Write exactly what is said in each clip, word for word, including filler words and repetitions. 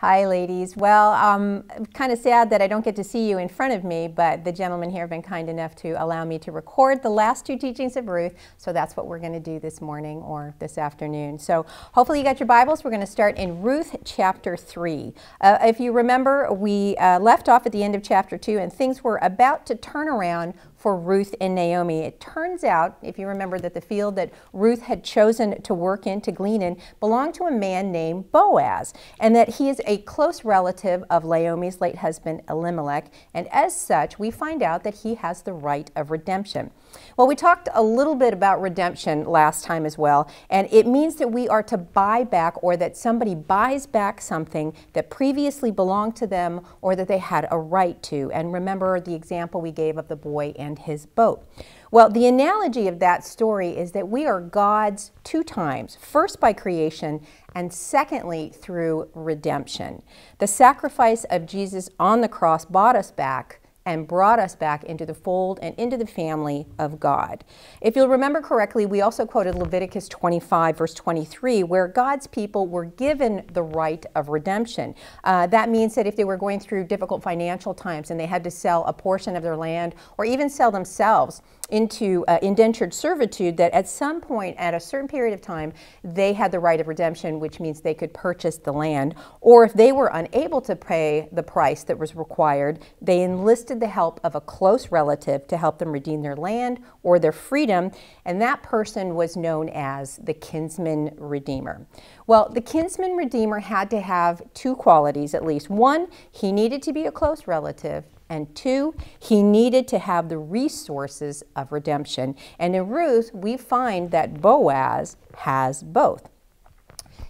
Hi, ladies. Well, um, I'm kind of sad that I don't get to see you in front of me, but the gentlemen here have been kind enough to allow me to record the last two teachings of Ruth, so that's what we're going to do this morning or this afternoon. So hopefully you got your Bibles. We're going to start in Ruth chapter three. Uh, if you remember, we uh, left off at the end of chapter two, and things were about to turn around for Ruth and Naomi. It turns out, if you remember, that the field that Ruth had chosen to work in, to glean in, belonged to a man named Boaz, and that he is a close relative of Naomi's late husband Elimelech, and as such, we find out that he has the right of redemption. Well, we talked a little bit about redemption last time as well, and it means that we are to buy back, or that somebody buys back something that previously belonged to them or that they had a right to. And remember the example we gave of the boy and his boat. Well, the analogy of that story is that we are God's two times, first by creation and secondly through redemption. The sacrifice of Jesus on the cross bought us back and brought us back into the fold and into the family of God. If you'll remember correctly, we also quoted Leviticus twenty-five, verse twenty-three, where God's people were given the right of redemption. Uh, that means that if they were going through difficult financial times and they had to sell a portion of their land or even sell themselves into uh, indentured servitude, that at some point, at a certain period of time, they had the right of redemption, which means they could purchase the land. Or if they were unable to pay the price that was required, they enlisted the help of a close relative to help them redeem their land or their freedom, and that person was known as the kinsman redeemer. Well, the kinsman redeemer had to have two qualities at least. One, he needed to be a close relative, and two, he needed to have the resources of redemption. And in Ruth, we find that Boaz has both.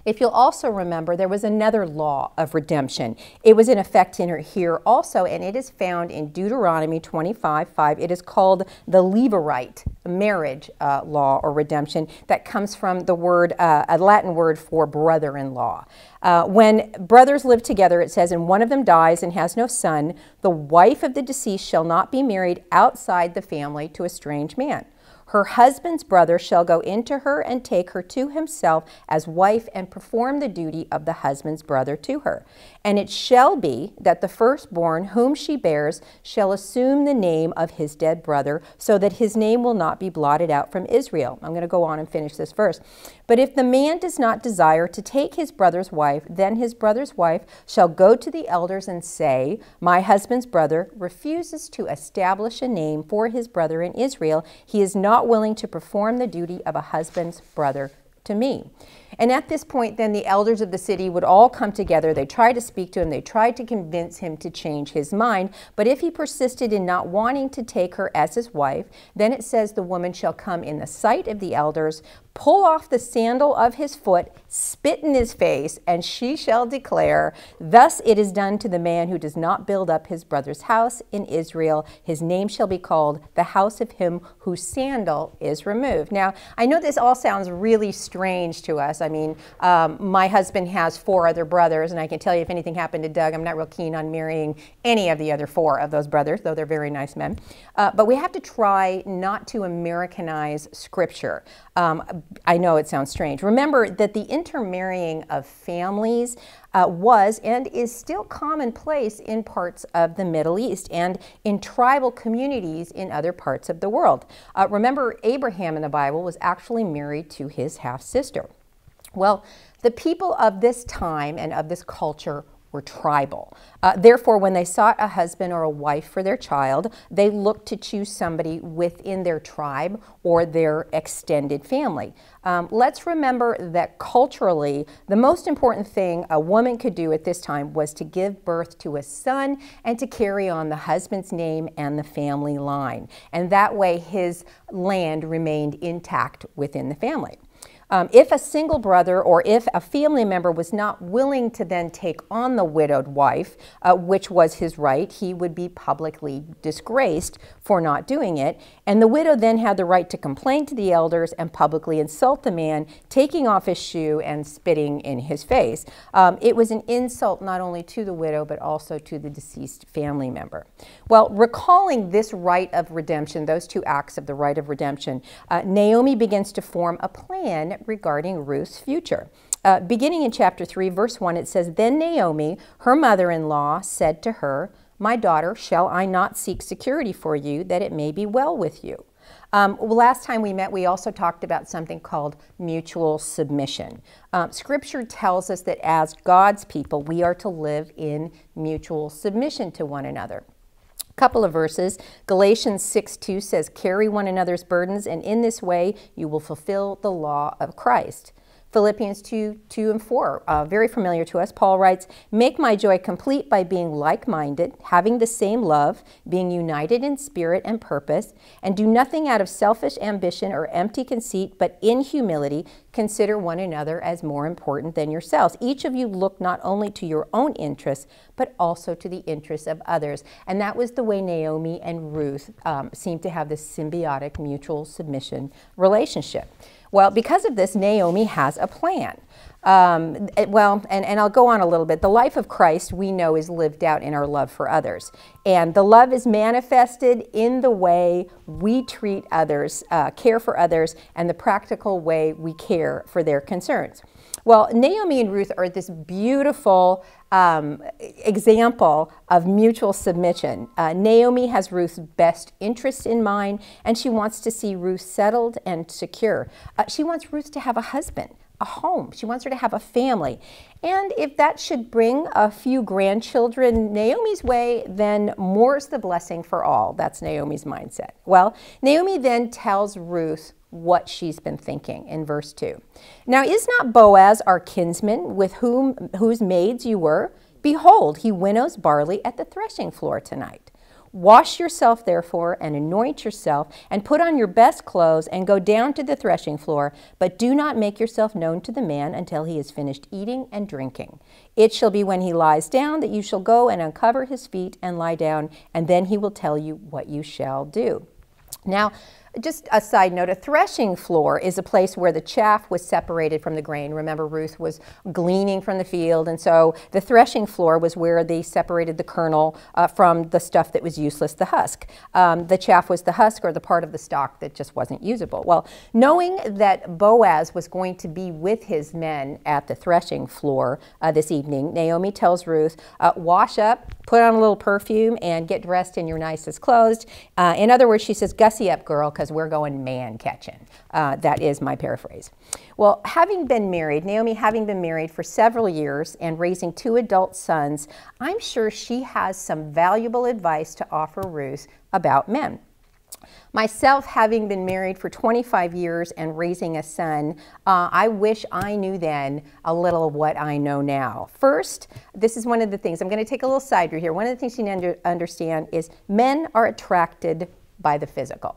If you'll also remember, there was another law of redemption. It was in effect in her here also, and it is found in Deuteronomy twenty-five, five. It is called the Levirate marriage uh, law or redemption, that comes from the word, uh, a Latin word for brother-in-law. Uh, when brothers live together, it says, and one of them dies and has no son, the wife of the deceased shall not be married outside the family to a strange man. Her husband's brother shall go into her and take her to himself as wife and perform the duty of the husband's brother to her. And it shall be that the firstborn whom she bears shall assume the name of his dead brother, so that his name will not be blotted out from Israel. I'm going to go on and finish this verse. But if the man does not desire to take his brother's wife, then his brother's wife shall go to the elders and say, my husband's brother refuses to establish a name for his brother in Israel. He is not willing to perform the duty of a husband's brother to me. And at this point, then the elders of the city would all come together. They tried to speak to him. They tried to convince him to change his mind. But if he persisted in not wanting to take her as his wife, then it says the woman shall come in the sight of the elders, pull off the sandal of his foot, spit in his face, and she shall declare, thus it is done to the man who does not build up his brother's house in Israel. His name shall be called the house of him whose sandal is removed. Now, I know this all sounds really strange to us. I mean, um, my husband has four other brothers, and I can tell you if anything happened to Doug, I'm not real keen on marrying any of the other four of those brothers, though they're very nice men. Uh, but we have to try not to Americanize Scripture. Um, I know it sounds strange. Remember that the intermarrying of families uh, was and is still commonplace in parts of the Middle East and in tribal communities in other parts of the world. Uh, remember, Abraham in the Bible was actually married to his half-sister. Well, the people of this time and of this culture were tribal. Uh, therefore, when they sought a husband or a wife for their child, they looked to choose somebody within their tribe or their extended family. Um, let's remember that culturally, the most important thing a woman could do at this time was to give birth to a son and to carry on the husband's name and the family line. And that way, his land remained intact within the family. Um, if a single brother or if a family member was not willing to then take on the widowed wife, uh, which was his right, he would be publicly disgraced for not doing it. And the widow then had the right to complain to the elders and publicly insult the man, taking off his shoe and spitting in his face. Um, it was an insult not only to the widow, but also to the deceased family member. Well, recalling this right of redemption, those two acts of the right of redemption, uh, Naomi begins to form a plan regarding Ruth's future. uh, beginning in chapter three, verse one, it says, "Then Naomi, her mother-in-law, said to her, 'My daughter, shall I not seek security for you, that it may be well with you?'" Um, last time we met, we also talked about something called mutual submission. Um, scripture tells us that as God's people, we are to live in mutual submission to one another. A couple of verses. Galatians six two says, "Carry one another's burdens, and in this way you will fulfill the law of Christ." Philippians two, two and four, uh, very familiar to us. Paul writes, "Make my joy complete by being like-minded, having the same love, being united in spirit and purpose, and do nothing out of selfish ambition or empty conceit, but in humility consider one another as more important than yourselves. Each of you look not only to your own interests, but also to the interests of others." And that was the way Naomi and Ruth um, seemed to have this symbiotic mutual submission relationship. Well, because of this, Naomi has a plan. Um, well, and, and I'll go on a little bit. The life of Christ, we know, is lived out in our love for others. And the love is manifested in the way we treat others, uh, care for others, and the practical way we care for their concerns. Well, Naomi and Ruth are this beautiful um, example of mutual submission. Uh, Naomi has Ruth's best interests in mind, and she wants to see Ruth settled and secure. Uh, she wants Ruth to have a husband, a home. She wants her to have a family. And if that should bring a few grandchildren Naomi's way, then more's the blessing for all. That's Naomi's mindset. Well, Naomi then tells Ruth what she's been thinking in verse two. "Now is not Boaz our kinsman, with whom whose maids you were? Behold, he winnows barley at the threshing floor tonight. Wash yourself, therefore, and anoint yourself, and put on your best clothes, and go down to the threshing floor, but do not make yourself known to the man until he has finished eating and drinking. It shall be when he lies down that you shall go and uncover his feet and lie down, and then he will tell you what you shall do." Now, just a side note, a threshing floor is a place where the chaff was separated from the grain. Remember, Ruth was gleaning from the field, and so the threshing floor was where they separated the kernel uh, from the stuff that was useless, the husk. Um, the chaff was the husk, or the part of the stock that just wasn't usable. Well, knowing that Boaz was going to be with his men at the threshing floor uh, this evening, Naomi tells Ruth, uh, wash up, put on a little perfume, and get dressed in your nicest clothes. Uh, in other words, she says, gussy up, girl, because we're going man-catching. Uh, that is my paraphrase. Well, having been married, Naomi having been married for several years and raising two adult sons, I'm sure she has some valuable advice to offer Ruth about men. Myself, having been married for twenty-five years and raising a son, uh, I wish I knew then a little of what I know now. First, this is one of the things, I'm going to take a little side route here. One of the things you need to understand is men are attracted by the physical.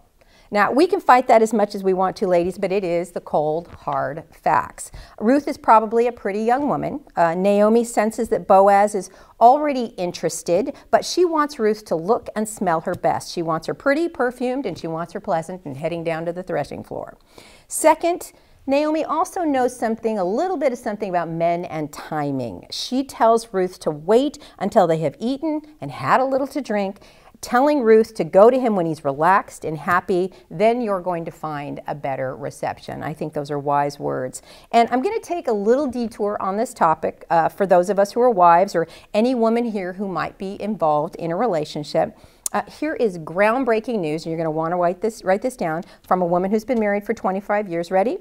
Now, we can fight that as much as we want to, ladies, but it is the cold, hard facts. Ruth is probably a pretty young woman. Uh, Naomi senses that Boaz is already interested, but she wants Ruth to look and smell her best. She wants her pretty, perfumed, and she wants her pleasant and heading down to the threshing floor. Second, Naomi also knows something, a little bit of something about men and timing. She tells Ruth to wait until they have eaten and had a little to drink, telling Ruth to go to him when he's relaxed and happy, then you're going to find a better reception. I think those are wise words. And I'm going to take a little detour on this topic uh, for those of us who are wives or any woman here who might be involved in a relationship. Uh, here is groundbreaking news, and you're going to want to write this, write this down, from a woman who's been married for twenty-five years. Ready?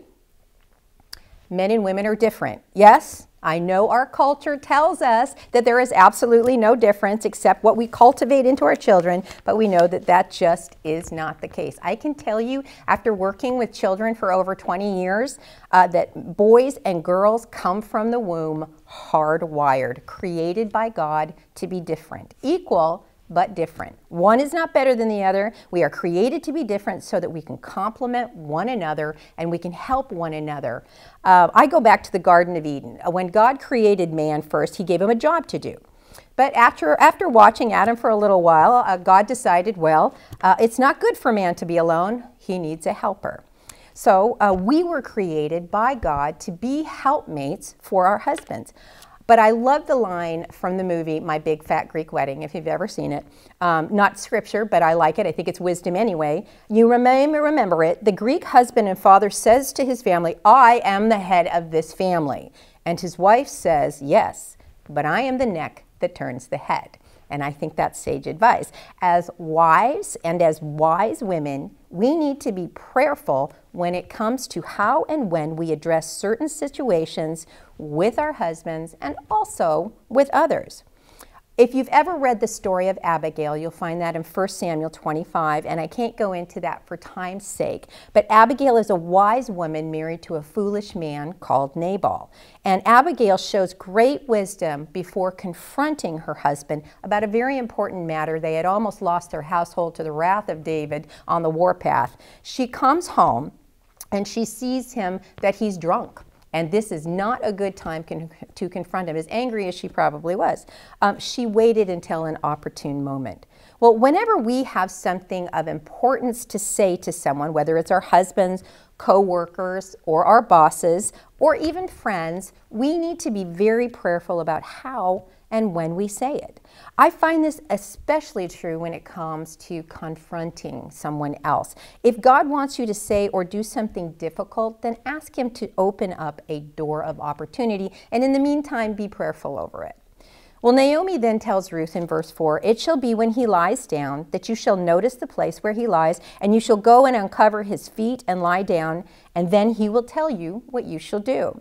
Men and women are different. Yes? I know our culture tells us that there is absolutely no difference except what we cultivate into our children, but we know that that just is not the case. I can tell you, after working with children for over twenty years, uh, that boys and girls come from the womb hardwired, created by God to be different, equal but different. One is not better than the other. We are created to be different so that we can complement one another and we can help one another. Uh, I go back to the Garden of Eden. When God created man first, he gave him a job to do. But after, after watching Adam for a little while, uh, God decided, well, uh, it's not good for man to be alone. He needs a helper. So uh, we were created by God to be helpmates for our husbands. But I love the line from the movie My Big Fat Greek Wedding, if you've ever seen it. Um, not scripture, but I like it. I think it's wisdom anyway. You remember, remember it. The Greek husband and father says to his family, I am the head of this family. And his wife says, yes, but I am the neck that turns the head. And I think that's sage advice. As wives and as wise women, we need to be prayerful when it comes to how and when we address certain situations with our husbands and also with others. If you've ever read the story of Abigail, you'll find that in First Samuel twenty-five, and I can't go into that for time's sake, but Abigail is a wise woman married to a foolish man called Nabal. And Abigail shows great wisdom before confronting her husband about a very important matter. They had almost lost their household to the wrath of David on the warpath. She comes home and she sees him that he's drunk. And this is not a good time con to confront him, as angry as she probably was. Um, she waited until an opportune moment. Well, whenever we have something of importance to say to someone, whether it's our husbands, co-workers, or our bosses, or even friends, we need to be very prayerful about how and when we say it. I find this especially true when it comes to confronting someone else. If God wants you to say or do something difficult, then ask Him to open up a door of opportunity, and in the meantime, be prayerful over it. Well, Naomi then tells Ruth in verse four, it shall be when he lies down that you shall notice the place where he lies, and you shall go and uncover his feet and lie down, and then he will tell you what you shall do.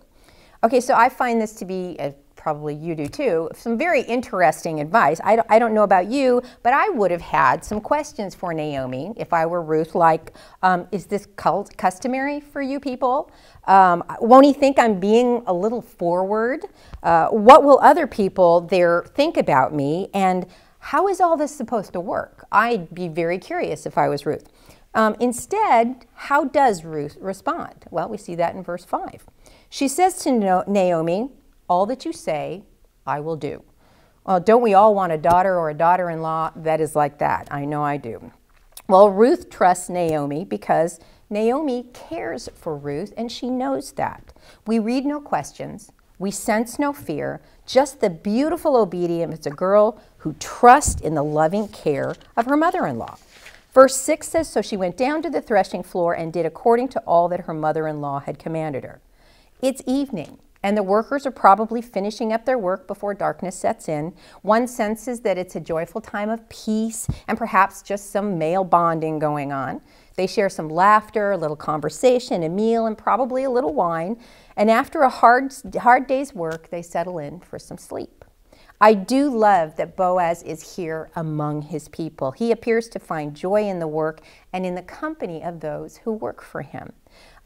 Okay, so I find this to be a probably you do too, some very interesting advice. I, I don't know about you, but I would have had some questions for Naomi if I were Ruth, like, um, is this cult customary for you people? Um, won't he think I'm being a little forward? Uh, what will other people there think about me? And how is all this supposed to work? I'd be very curious if I was Ruth. Um, instead, how does Ruth respond? Well, we see that in verse five. She says to Naomi, all that you say, I will do. Well, don't we all want a daughter or a daughter-in-law that is like that? I know I do. Well, Ruth trusts Naomi because Naomi cares for Ruth, and she knows that. We read no questions. We sense no fear, just the beautiful obedience of a girl who trusts in the loving care of her mother-in-law. Verse six says, so she went down to the threshing floor and did according to all that her mother-in-law had commanded her. It's evening, and the workers are probably finishing up their work before darkness sets in. One senses that it's a joyful time of peace and perhaps just some male bonding going on. They share some laughter, a little conversation, a meal, and probably a little wine. And after a hard, hard day's work, they settle in for some sleep. I do love that Boaz is here among his people. He appears to find joy in the work and in the company of those who work for him.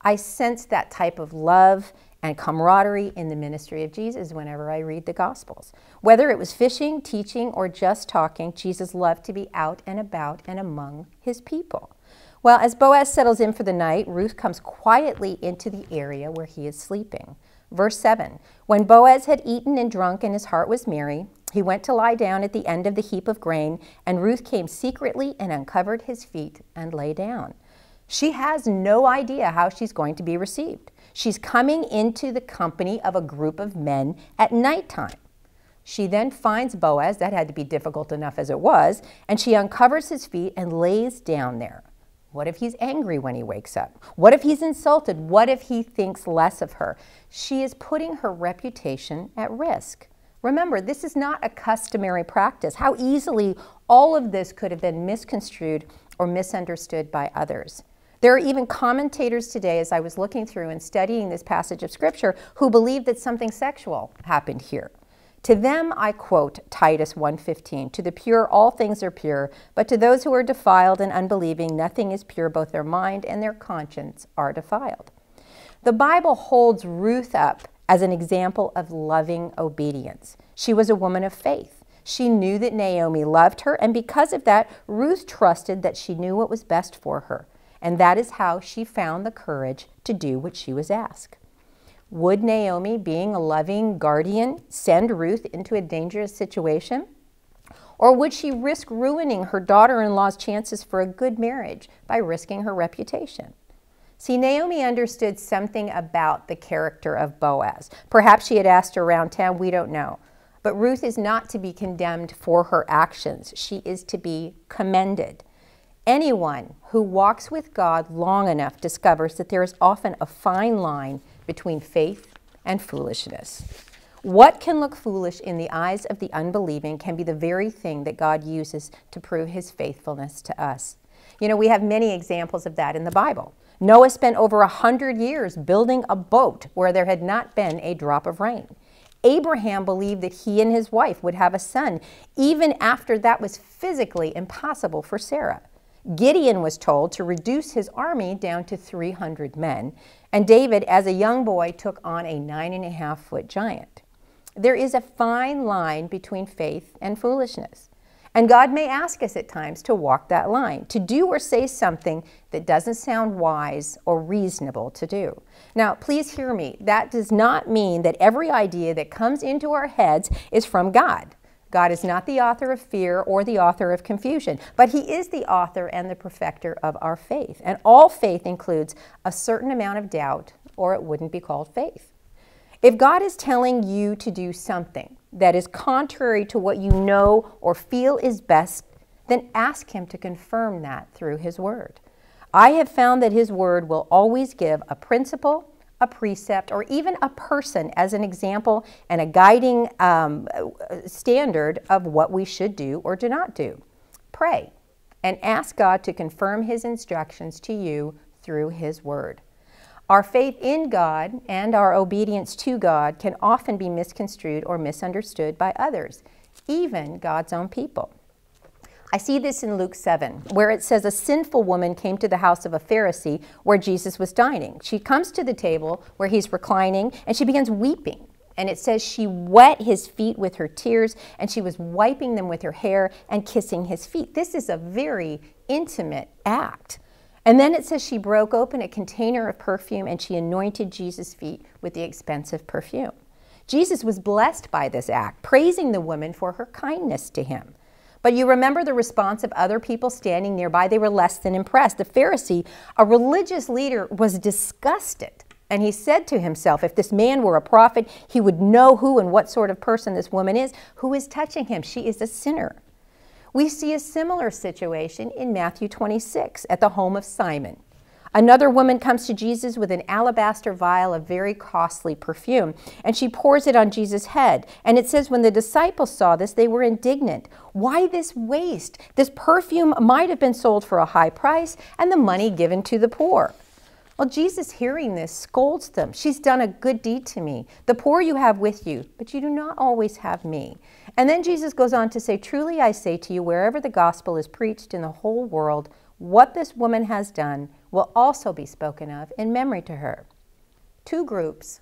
I sense that type of love and camaraderie in the ministry of Jesus whenever I read the Gospels. Whether it was fishing, teaching, or just talking, Jesus loved to be out and about and among his people. Well, as Boaz settles in for the night, Ruth comes quietly into the area where he is sleeping. Verse seven, when Boaz had eaten and drunk and his heart was merry, he went to lie down at the end of the heap of grain, and Ruth came secretly and uncovered his feet and lay down. She has no idea how she's going to be received. She's coming into the company of a group of men at nighttime. She then finds Boaz, that had to be difficult enough as it was, and she uncovers his feet and lays down there. What if he's angry when he wakes up? What if he's insulted? What if he thinks less of her? She is putting her reputation at risk. Remember, this is not a customary practice. How easily all of this could have been misconstrued or misunderstood by others. There are even commentators today, as I was looking through and studying this passage of Scripture, who believe that something sexual happened here. To them, I quote Titus one fifteen, to the pure all things are pure, but to those who are defiled and unbelieving, nothing is pure, both their mind and their conscience are defiled. The Bible holds Ruth up as an example of loving obedience. She was a woman of faith. She knew that Naomi loved her, and because of that, Ruth trusted that she knew what was best for her. And that is how she found the courage to do what she was asked. Would Naomi, being a loving guardian, send Ruth into a dangerous situation? Or would she risk ruining her daughter-in-law's chances for a good marriage by risking her reputation? See, Naomi understood something about the character of Boaz. Perhaps she had asked around town, we don't know. But Ruth is not to be condemned for her actions. She is to be commended. Anyone who walks with God long enough discovers that there is often a fine line between faith and foolishness. What can look foolish in the eyes of the unbelieving can be the very thing that God uses to prove his faithfulness to us. You know, we have many examples of that in the Bible. Noah spent over a hundred years building a boat where there had not been a drop of rain. Abraham believed that he and his wife would have a son, even after that was physically impossible for Sarah. Gideon was told to reduce his army down to three hundred men, and David, as a young boy, took on a nine and a half foot giant. There is a fine line between faith and foolishness, and God may ask us at times to walk that line, to do or say something that doesn't sound wise or reasonable to do. Now, please hear me. That does not mean that every idea that comes into our heads is from God. God is not the author of fear or the author of confusion, but he is the author and the perfecter of our faith. And all faith includes a certain amount of doubt, or it wouldn't be called faith. If God is telling you to do something that is contrary to what you know or feel is best, then ask him to confirm that through his word. I have found that his word will always give a principle, a precept, or even a person as an example and a guiding um, standard of what we should do or do not do. Pray and ask God to confirm his instructions to you through his word. Our faith in God and our obedience to God can often be misconstrued or misunderstood by others, even God's own people. I see this in Luke seven, where it says a sinful woman came to the house of a Pharisee where Jesus was dining. She comes to the table where he's reclining, and she begins weeping. And it says she wet his feet with her tears, and she was wiping them with her hair and kissing his feet. This is a very intimate act. And then it says she broke open a container of perfume, and she anointed Jesus' feet with the expensive perfume. Jesus was blessed by this act, praising the woman for her kindness to him. But you remember the response of other people standing nearby. They were less than impressed. The Pharisee, a religious leader, was disgusted. And he said to himself, if this man were a prophet, he would know who and what sort of person this woman is. Who is touching him? She is a sinner. We see a similar situation in Matthew twenty-six at the home of Simon. Another woman comes to Jesus with an alabaster vial of very costly perfume, and she pours it on Jesus' head. And it says when the disciples saw this, they were indignant. Why this waste? This perfume might have been sold for a high price and the money given to the poor. Well, Jesus, hearing this, scolds them. She's done a good deed to me. The poor you have with you, but you do not always have me. And then Jesus goes on to say, truly I say to you, wherever the gospel is preached in the whole world, what this woman has done will also be spoken of in memory to her. Two groups,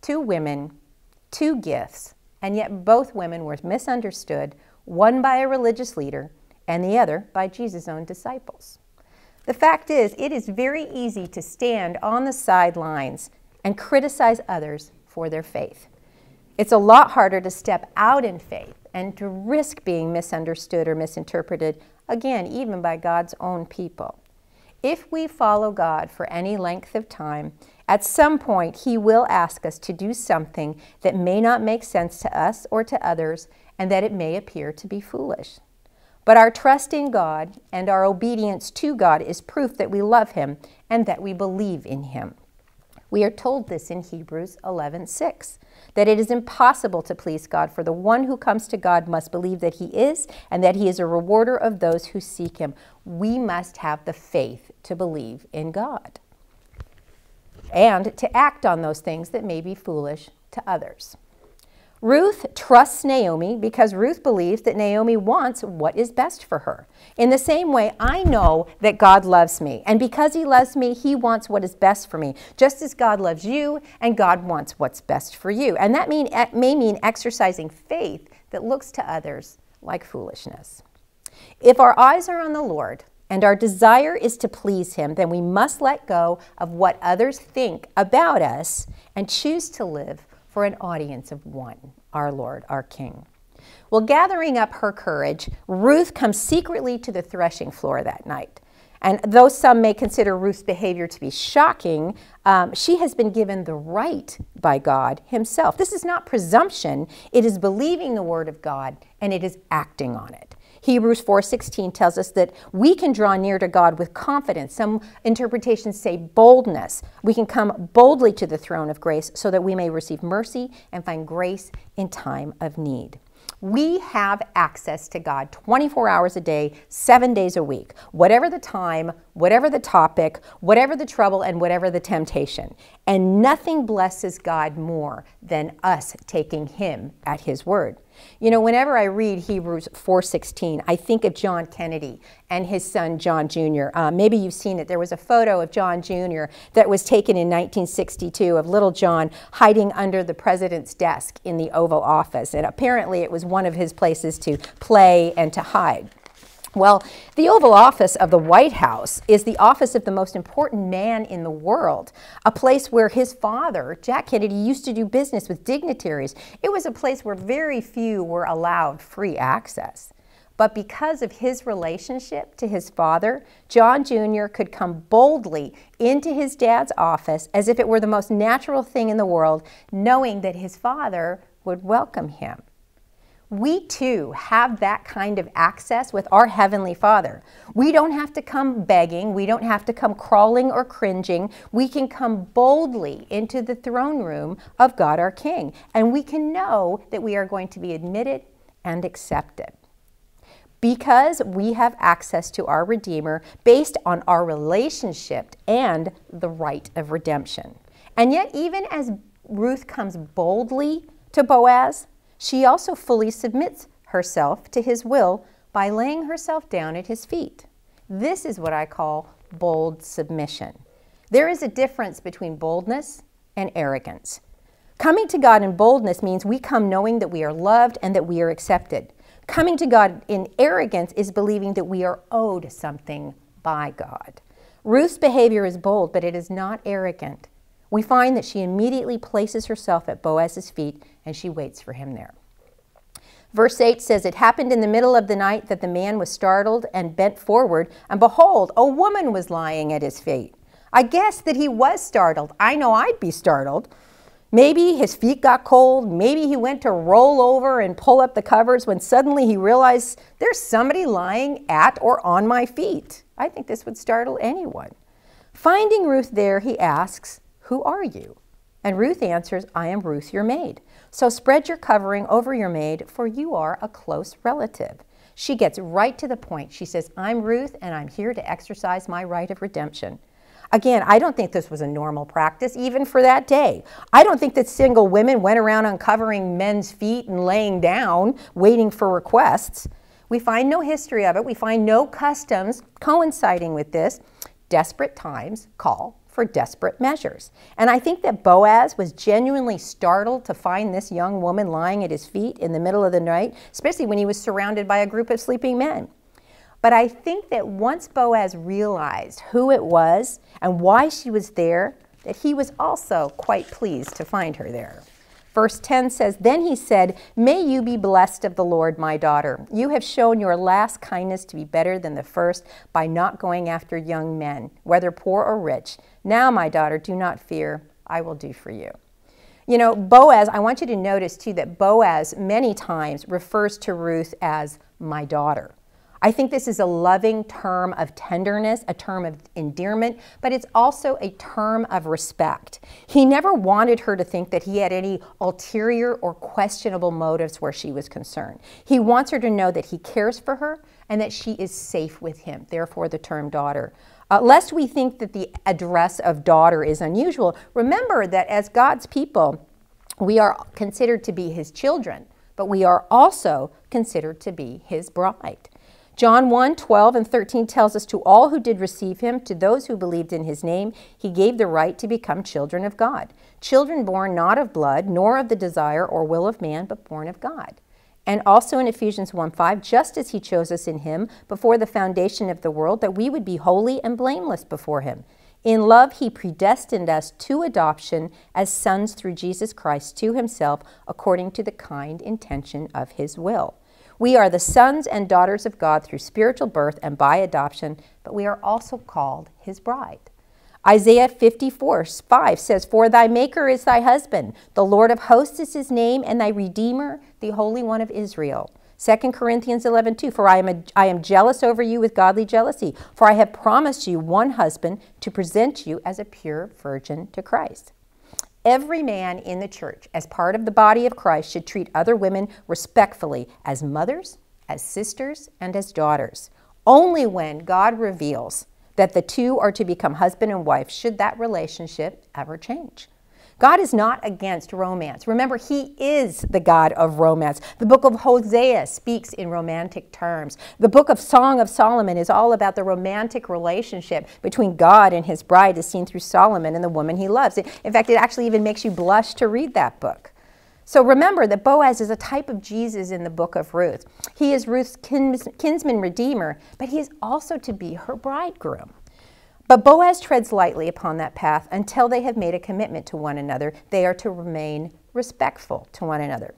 two women, two gifts, and yet both women were misunderstood, one by a religious leader and the other by Jesus' own disciples. The fact is, it is very easy to stand on the sidelines and criticize others for their faith. It's a lot harder to step out in faith and to risk being misunderstood or misinterpreted, again, even by God's own people. If we follow God for any length of time, at some point he will ask us to do something that may not make sense to us or to others, and that it may appear to be foolish. But our trust in God and our obedience to God is proof that we love him and that we believe in him. We are told this in Hebrews eleven six, that it is impossible to please God, for the one who comes to God must believe that he is, and that he is a rewarder of those who seek him. We must have the faith to believe in God and to act on those things that may be foolish to others. Ruth trusts Naomi because Ruth believes that Naomi wants what is best for her. In the same way, I know that God loves me, and because he loves me, he wants what is best for me, just as God loves you, and God wants what's best for you. And that mean, may mean exercising faith that looks to others like foolishness. If our eyes are on the Lord and our desire is to please him, then we must let go of what others think about us and choose to live for an audience of one, our Lord, our King. Well, gathering up her courage, Ruth comes secretly to the threshing floor that night. And though some may consider Ruth's behavior to be shocking, um, she has been given the right by God himself. This is not presumption. It is believing the word of God, and it is acting on it. Hebrews four sixteen tells us that we can draw near to God with confidence. Some interpretations say boldness. We can come boldly to the throne of grace so that we may receive mercy and find grace in time of need. We have access to God twenty-four hours a day, seven days a week, whatever the time, whatever the topic, whatever the trouble, and whatever the temptation. And nothing blesses God more than us taking him at his word. You know, whenever I read Hebrews four sixteen, I think of John Kennedy and his son, John Junior Uh, maybe you've seen it. There was a photo of John Junior that was taken in nineteen sixty-two of little John hiding under the president's desk in the Oval Office. And apparently it was one of his places to play and to hide. Well, the Oval Office of the White House is the office of the most important man in the world, a place where his father, Jack Kennedy, used to do business with dignitaries. It was a place where very few were allowed free access. But because of his relationship to his father, John Junior could come boldly into his dad's office as if it were the most natural thing in the world, knowing that his father would welcome him. We too have that kind of access with our Heavenly Father. We don't have to come begging. We don't have to come crawling or cringing. We can come boldly into the throne room of God our King, and we can know that we are going to be admitted and accepted. Because we have access to our Redeemer based on our relationship and the right of redemption. And yet, even as Ruth comes boldly to Boaz, she also fully submits herself to his will by laying herself down at his feet. This is what I call bold submission. There is a difference between boldness and arrogance. Coming to God in boldness means we come knowing that we are loved and that we are accepted. Coming to God in arrogance is believing that we are owed something by God. Ruth's behavior is bold, but it is not arrogant. We find that she immediately places herself at Boaz's feet and she waits for him there. Verse eight says, "It happened in the middle of the night that the man was startled and bent forward, and behold, a woman was lying at his feet." I guess that he was startled. I know I'd be startled. Maybe his feet got cold. Maybe he went to roll over and pull up the covers when suddenly he realized there's somebody lying at or on my feet. I think this would startle anyone. Finding Ruth there, he asks, "Who are you?" And Ruth answers, "I am Ruth, your maid. So spread your covering over your maid, for you are a close relative." She gets right to the point. She says, "I'm Ruth, and I'm here to exercise my right of redemption." Again, I don't think this was a normal practice, even for that day. I don't think that single women went around uncovering men's feet and laying down, waiting for requests. We find no history of it. We find no customs coinciding with this. Desperate times call for desperate measures. And I think that Boaz was genuinely startled to find this young woman lying at his feet in the middle of the night, especially when he was surrounded by a group of sleeping men. But I think that once Boaz realized who it was and why she was there, that he was also quite pleased to find her there. Verse ten says, "Then he said, 'May you be blessed of the Lord, my daughter. You have shown your last kindness to be better than the first by not going after young men, whether poor or rich. Now, my daughter, do not fear. I will do for you.'" You know, Boaz, I want you to notice, too, that Boaz many times refers to Ruth as "my daughter." I think this is a loving term of tenderness, a term of endearment, but it's also a term of respect. He never wanted her to think that he had any ulterior or questionable motives where she was concerned. He wants her to know that he cares for her and that she is safe with him, therefore the term daughter. Uh, lest we think that the address of daughter is unusual, remember that as God's people, we are considered to be his children, but we are also considered to be his bride. John one twelve and thirteen tells us, "To all who did receive him, to those who believed in his name, he gave the right to become children of God, children born not of blood, nor of the desire or will of man, but born of God." And also in Ephesians one five, "Just as he chose us in him before the foundation of the world, that we would be holy and blameless before him. In love he predestined us to adoption as sons through Jesus Christ to himself, according to the kind intention of his will." We are the sons and daughters of God through spiritual birth and by adoption, but we are also called his bride. Isaiah fifty-four, five says, "For thy maker is thy husband, the Lord of hosts is his name, and thy redeemer, the Holy One of Israel." Second Corinthians eleven, two, "For I am, a, I am jealous over you with godly jealousy, for I have promised you one husband to present you as a pure virgin to Christ." Every man in the church, as part of the body of Christ, should treat other women respectfully as mothers, as sisters, and as daughters. Only when God reveals that the two are to become husband and wife should that relationship ever change. God is not against romance. Remember, he is the God of romance. The book of Hosea speaks in romantic terms. The book of Song of Solomon is all about the romantic relationship between God and his bride as seen through Solomon and the woman he loves. In fact, it actually even makes you blush to read that book. So remember that Boaz is a type of Jesus in the book of Ruth. He is Ruth's kins kinsman redeemer, but he is also to be her bridegroom. But Boaz treads lightly upon that path until they have made a commitment to one another. They are to remain respectful to one another.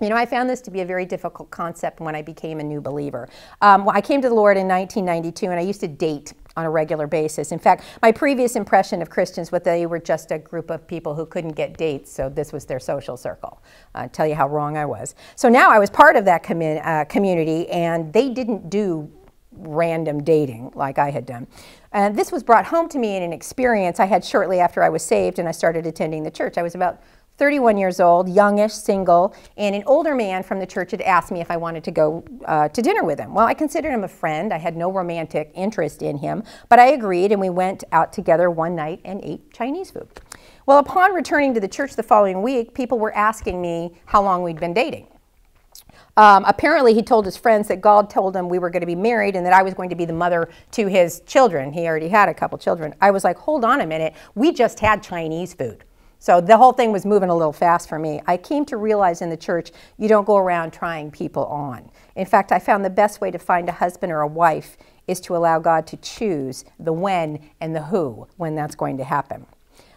You know, I found this to be a very difficult concept when I became a new believer. Um, well, I came to the Lord in nineteen ninety-two, and I used to date on a regular basis. In fact, my previous impression of Christians was they were just a group of people who couldn't get dates, so this was their social circle. I'll tell you how wrong I was. So now I was part of that commun uh, community, and they didn't do random dating like I had done. And this was brought home to me in an experience I had shortly after I was saved and I started attending the church. I was about thirty-one years old, youngish, single, and an older man from the church had asked me if I wanted to go uh, to dinner with him. Well, I considered him a friend. I had no romantic interest in him, but I agreed, and we went out together one night and ate Chinese food. Well, upon returning to the church the following week, people were asking me how long we'd been dating. Um, apparently, he told his friends that God told him we were going to be married and that I was going to be the mother to his children. He already had a couple children. I was like, hold on a minute. We just had Chinese food. So the whole thing was moving a little fast for me. I came to realize in the church, you don't go around trying people on. In fact, I found the best way to find a husband or a wife is to allow God to choose the when and the who when that's going to happen.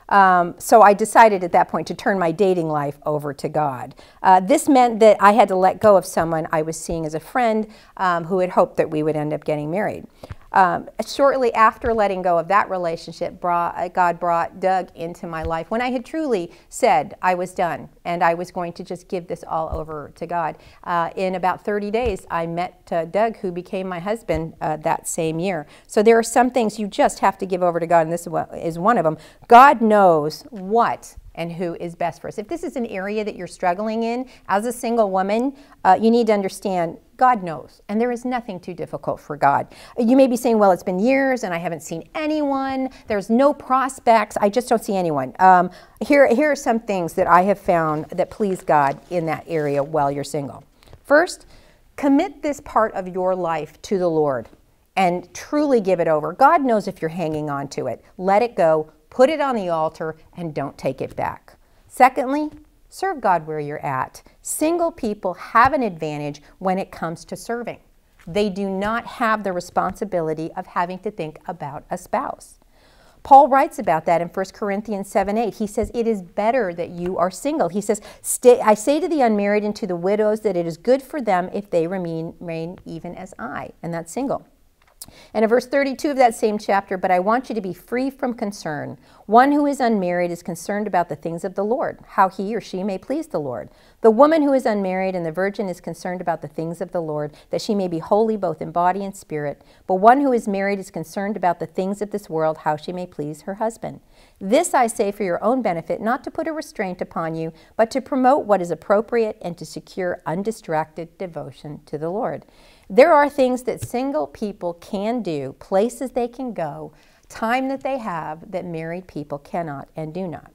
Um, so I decided at that point to turn my dating life over to God. Uh, this meant that I had to let go of someone I was seeing as a friend um, who had hoped that we would end up getting married. Um, shortly after letting go of that relationship, brought, God brought Doug into my life when I had truly said I was done and I was going to just give this all over to God. Uh, in about thirty days, I met uh, Doug, who became my husband uh, that same year. So there are some things you just have to give over to God, and this is one of them. God knows what and who is best for us. If this is an area that you're struggling in as a single woman, uh, you need to understand God knows, and there is nothing too difficult for God. You may be saying, well, it's been years and I haven't seen anyone. There's no prospects. I just don't see anyone. Um, here, here are some things that I have found that please God in that area while you're single. First, commit this part of your life to the Lord and truly give it over. God knows if you're hanging on to it. Let it go. Put it on the altar and don't take it back. Secondly, serve God where you're at. Single people have an advantage when it comes to serving. They do not have the responsibility of having to think about a spouse. Paul writes about that in First Corinthians seven, eight. He says, it is better that you are single. He says, Stay, I say to the unmarried and to the widows that it is good for them if they remain, remain even as I, and that's single. And in verse thirty-two of that same chapter, but I want you to be free from concern. One who is unmarried is concerned about the things of the Lord, how he or she may please the Lord. The woman who is unmarried and the virgin is concerned about the things of the Lord, that she may be holy both in body and spirit. But one who is married is concerned about the things of this world, how she may please her husband. This I say for your own benefit, not to put a restraint upon you, but to promote what is appropriate and to secure undistracted devotion to the Lord. There are things that single people can do, places they can go, time that they have that married people cannot and do not.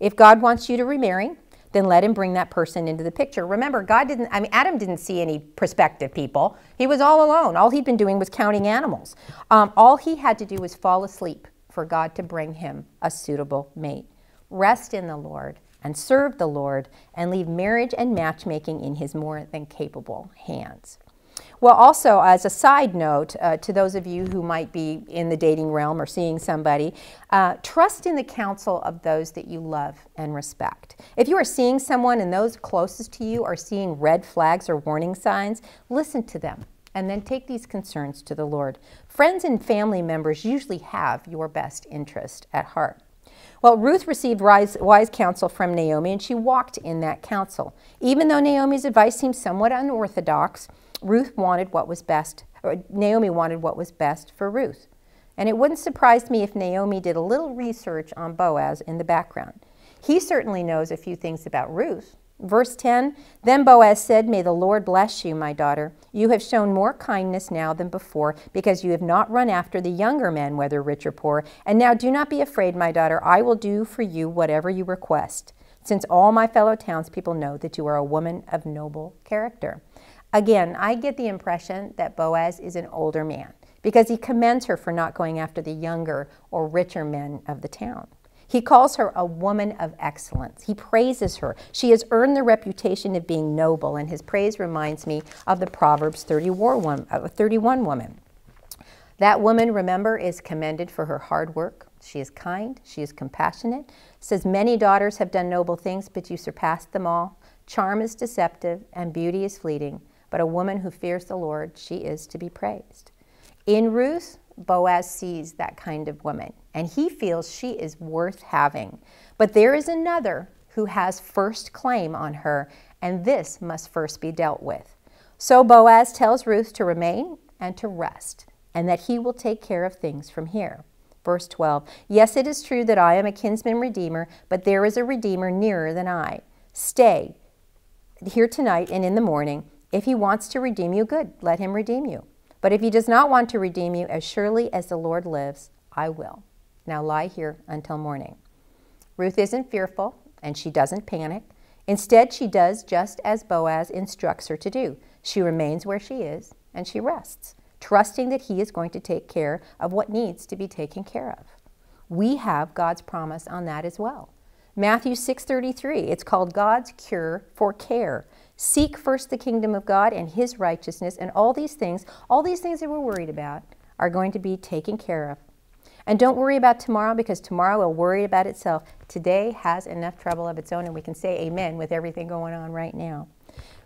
If God wants you to remarry, then let him bring that person into the picture. Remember, God didn't, I mean, Adam didn't see any prospective people. He was all alone. All he'd been doing was counting animals. Um, all he had to do was fall asleep for God to bring him a suitable mate. Rest in the Lord and serve the Lord and leave marriage and matchmaking in his more than capable hands. Well, also, as a side note, uh, to those of you who might be in the dating realm or seeing somebody, uh, trust in the counsel of those that you love and respect. If you are seeing someone and those closest to you are seeing red flags or warning signs, listen to them and then take these concerns to the Lord. Friends and family members usually have your best interest at heart. Well, Ruth received wise, wise counsel from Naomi, and she walked in that counsel. Even though Naomi's advice seemed somewhat unorthodox, Ruth wanted what was best, or Naomi wanted what was best for Ruth. And it wouldn't surprise me if Naomi did a little research on Boaz in the background. He certainly knows a few things about Ruth. Verse ten, then Boaz said, "May the Lord bless you, my daughter. You have shown more kindness now than before, because you have not run after the younger men, whether rich or poor. And now do not be afraid, my daughter. I will do for you whatever you request, since all my fellow townspeople know that you are a woman of noble character." Again, I get the impression that Boaz is an older man, because he commends her for not going after the younger or richer men of the town. He calls her a woman of excellence. He praises her. She has earned the reputation of being noble, and his praise reminds me of the Proverbs thirty-one woman. That woman, remember, is commended for her hard work. She is kind. She is compassionate. It says, "Many daughters have done noble things, but you surpassed them all. Charm is deceptive, and beauty is fleeting. But a woman who fears the Lord, she is to be praised." In Ruth, Boaz sees that kind of woman, and he feels she is worth having. But there is another who has first claim on her, and this must first be dealt with. So Boaz tells Ruth to remain and to rest, and that he will take care of things from here. Verse twelve, "Yes, it is true that I am a kinsman redeemer, but there is a redeemer nearer than I. Stay here tonight and in the morning. If he wants to redeem you, good, let him redeem you. But if he does not want to redeem you, as surely as the Lord lives, I will. Now lie here until morning." Ruth isn't fearful, and she doesn't panic. Instead, she does just as Boaz instructs her to do. She remains where she is, and she rests, trusting that he is going to take care of what needs to be taken care of. We have God's promise on that as well. Matthew six thirty-three, it's called God's cure for care. "Seek first the kingdom of God and his righteousness, and all these things, all these things that we're worried about are going to be taken care of. And don't worry about tomorrow, because tomorrow will worry about itself. Today has enough trouble of its own," and we can say amen with everything going on right now.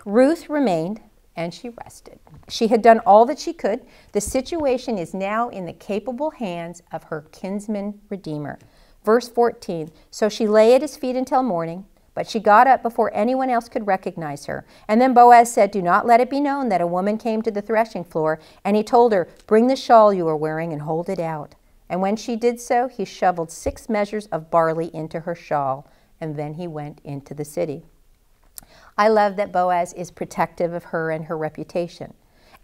Ruth remained and she rested. She had done all that she could. The situation is now in the capable hands of her kinsman redeemer. Verse fourteen, "So she lay at his feet until morning, but she got up before anyone else could recognize her. And then Boaz said, 'Do not let it be known that a woman came to the threshing floor.' And he told her, 'Bring the shawl you are wearing and hold it out.' And when she did so, he shoveled six measures of barley into her shawl. And then he went into the city." I love that Boaz is protective of her and her reputation.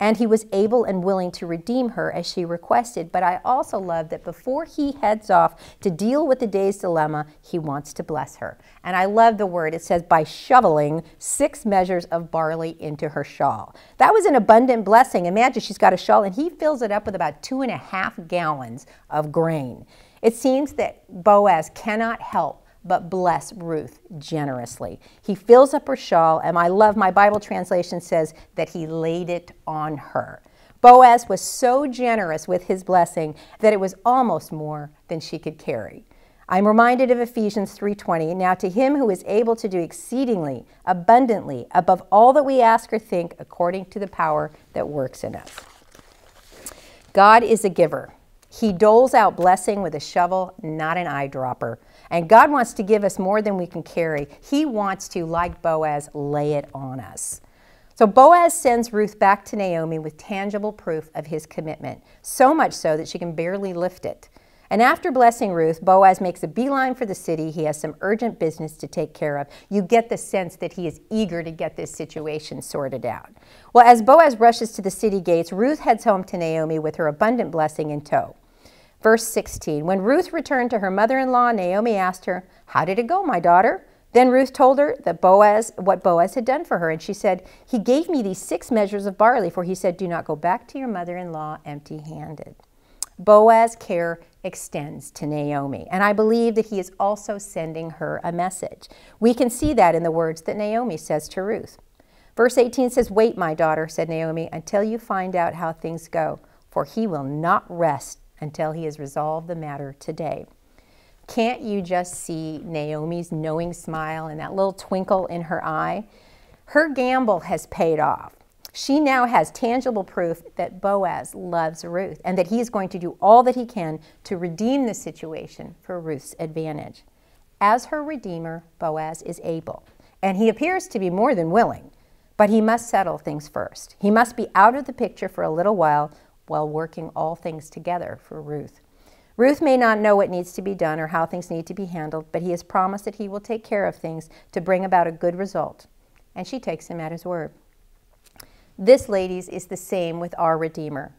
And he was able and willing to redeem her as she requested. But I also love that before he heads off to deal with the day's dilemma, he wants to bless her. And I love the word. It says, by shoveling six measures of barley into her shawl. That was an abundant blessing. Imagine she's got a shawl and he fills it up with about two and a half gallons of grain. It seems that Boaz cannot help but bless Ruth generously. He fills up her shawl, and I love my Bible translation says that he laid it on her. Boaz was so generous with his blessing that it was almost more than she could carry. I'm reminded of Ephesians three twenty, "Now to him who is able to do exceedingly, abundantly, above all that we ask or think, according to the power that works in us." God is a giver. He doles out blessing with a shovel, not an eyedropper. And God wants to give us more than we can carry. He wants to, like Boaz, lay it on us. So Boaz sends Ruth back to Naomi with tangible proof of his commitment, so much so that she can barely lift it. And after blessing Ruth, Boaz makes a beeline for the city. He has some urgent business to take care of. You get the sense that he is eager to get this situation sorted out. Well, as Boaz rushes to the city gates, Ruth heads home to Naomi with her abundant blessing in tow. Verse sixteen, "When Ruth returned to her mother-in-law, Naomi asked her, 'How did it go, my daughter?' Then Ruth told her that Boaz, what Boaz had done for her, and she said, 'He gave me these six measures of barley, for he said, do not go back to your mother-in-law empty-handed.'" Boaz's care extends to Naomi, and I believe that he is also sending her a message. We can see that in the words that Naomi says to Ruth. Verse eighteen says, "Wait, my daughter," said Naomi, "until you find out how things go, for he will not rest until he has resolved the matter today." Can't you just see Naomi's knowing smile and that little twinkle in her eye? Her gamble has paid off. She now has tangible proof that Boaz loves Ruth and that he's going to do all that he can to redeem the situation for Ruth's advantage. As her redeemer, Boaz is able, and he appears to be more than willing, but he must settle things first. He must be out of the picture for a little while while working all things together for Ruth. Ruth may not know what needs to be done or how things need to be handled, but he has promised that he will take care of things to bring about a good result, and she takes him at his word. This, ladies, is the same with our Redeemer.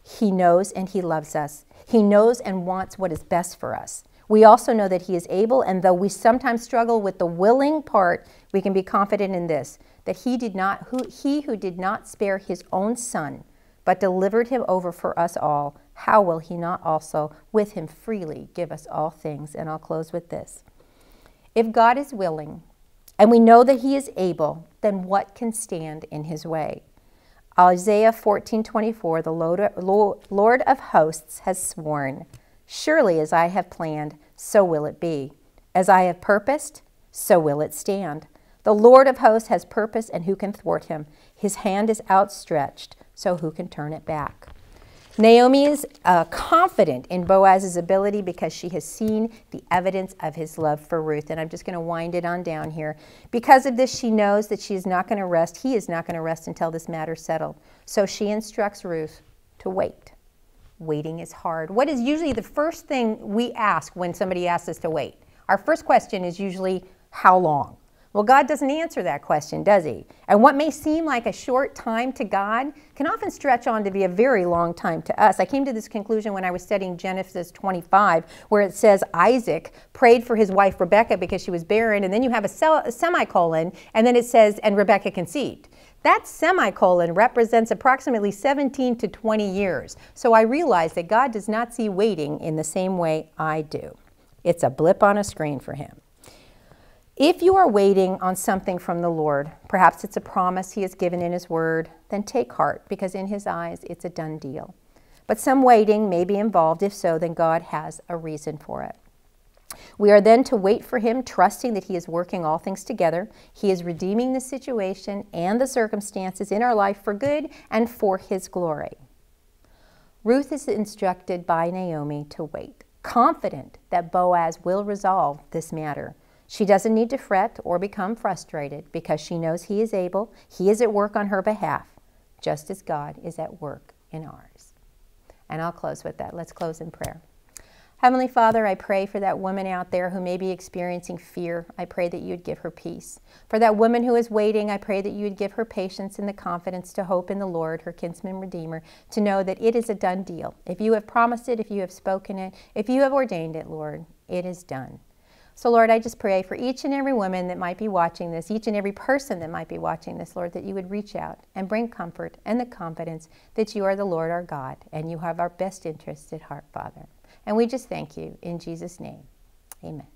He knows and he loves us. He knows and wants what is best for us. We also know that he is able, and though we sometimes struggle with the willing part, we can be confident in this, that he did not, who, he who did not spare his own son, but delivered him over for us all, how will he not also with him freely give us all things? And I'll close with this. If God is willing, and we know that he is able, then what can stand in his way? Isaiah fourteen twenty-four, the Lord of hosts has sworn, "Surely as I have planned, so will it be. As I have purposed, so will it stand. The Lord of hosts has purpose, and who can thwart him? His hand is outstretched, so who can turn it back?" Naomi is uh, confident in Boaz's ability because she has seen the evidence of his love for Ruth. And I'm just going to wind it on down here. Because of this, she knows that she is not going to rest. He is not going to rest until this matter is settled. So she instructs Ruth to wait. Waiting is hard. What is usually the first thing we ask when somebody asks us to wait? Our first question is usually, how long? Well, God doesn't answer that question, does he? And what may seem like a short time to God can often stretch on to be a very long time to us. I came to this conclusion when I was studying Genesis twenty-five, where it says Isaac prayed for his wife Rebekah because she was barren, and then you have a, a semicolon, and then it says, and Rebekah conceived. That semicolon represents approximately seventeen to twenty years. So I realized that God does not see waiting in the same way I do. It's a blip on a screen for him. If you are waiting on something from the Lord, perhaps it's a promise he has given in his word, then take heart, because in his eyes it's a done deal. But some waiting may be involved. If so, then God has a reason for it. We are then to wait for him, trusting that he is working all things together. He is redeeming the situation and the circumstances in our life for good and for his glory. Ruth is instructed by Naomi to wait, confident that Boaz will resolve this matter. She doesn't need to fret or become frustrated because she knows he is able. He is at work on her behalf, just as God is at work in ours. And I'll close with that. Let's close in prayer. Heavenly Father, I pray for that woman out there who may be experiencing fear. I pray that you would give her peace. For that woman who is waiting, I pray that you would give her patience and the confidence to hope in the Lord, her kinsman redeemer, to know that it is a done deal. If you have promised it, if you have spoken it, if you have ordained it, Lord, it is done. So, Lord, I just pray for each and every woman that might be watching this, each and every person that might be watching this, Lord, that you would reach out and bring comfort and the confidence that you are the Lord our God and you have our best interests at heart, Father. And we just thank you in Jesus' name. Amen.